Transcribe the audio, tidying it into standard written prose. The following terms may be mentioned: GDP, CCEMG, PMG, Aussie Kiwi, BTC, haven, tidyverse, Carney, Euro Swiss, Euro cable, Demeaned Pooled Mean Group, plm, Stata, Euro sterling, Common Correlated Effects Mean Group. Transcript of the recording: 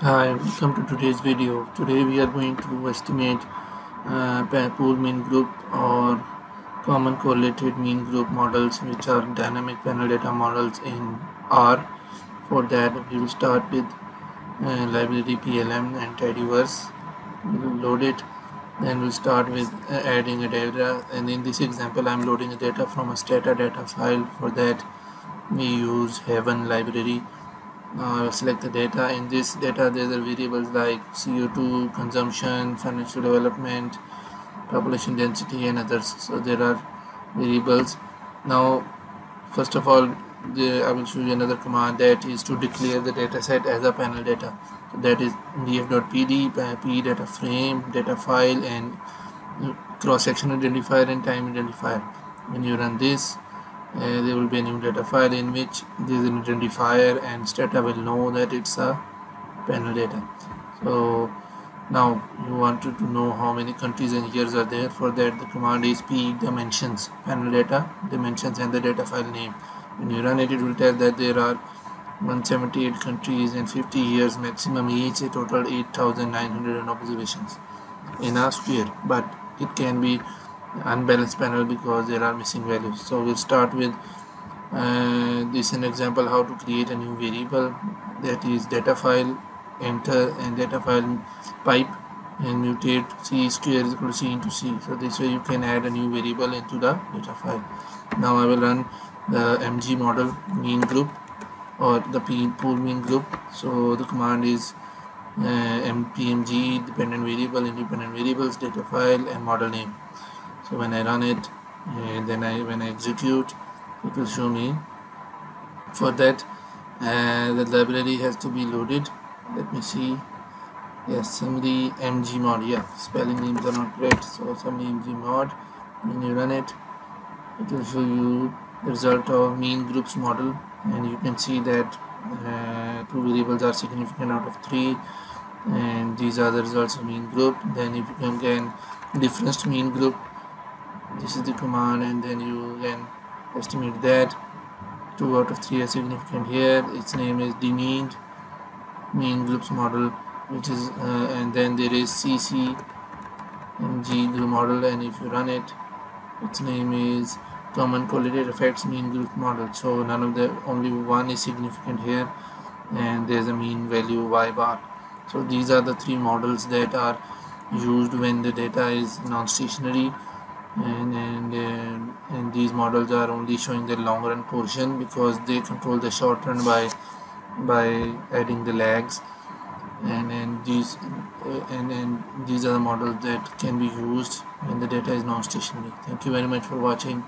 Hi, welcome to today's video. Today we are going to estimate pool mean group or common correlated mean group models, which are dynamic panel data models in R. For that we will start with library plm and tidyverse. We will load it, then we'll start with adding a data, and in this example I'm loading a data from a stata data file. For that we use haven library. Select the data. In this data there are variables like CO2 consumption, financial development, population density and others. So there are variables. Now first of all, I will show you another command, that is to declare the data set as a panel data. So that is df.pd, pdata.frame, data file, and cross-section identifier and time identifier. When you run this, there will be a new data file in which there is an identifier, and Stata will know that it's a panel data. So now you wanted to know how many countries and years are there. For that the command is pdimensions, panel data, dimensions, and the data file name. When you run it, it will tell that there are 178 countries and 50 years maximum each, a total 8,900 observations in a sphere, but it can be unbalanced panel because there are missing values. So we'll start with this an example how to create a new variable, that is data file, enter, and data file pipe, and mutate c square is equal to c into c. So this way you can add a new variable into the data file. Now I will run the mg model mean group or the pool mean group. So the command is PMG, dependent variable, independent variables, data file, and model name. So when I run it, and then when I execute, it will show me. For that the library has to be loaded. Let me see. Yes, summary mg mod. Yeah, spelling names are not correct. So summary mg mod. When you run it, it will show you the result of mean groups model, and you can see that two variables are significant out of three, and these are the results of mean group. Then if you can get difference mean group, this is the command, and then you can estimate that two out of three are significant here. Its name is demeaned mean groups model, which is and then there is CCEMG group model, and if you run it, its name is common correlated effects mean group model. So none of the, only one is significant here, and there's a mean value y bar. So these are the three models that are used when the data is non-stationary, and these models are only showing the long run portion because they control the short run by adding the lags, and these are the models that can be used when the data is non-stationary. Thank you very much for watching.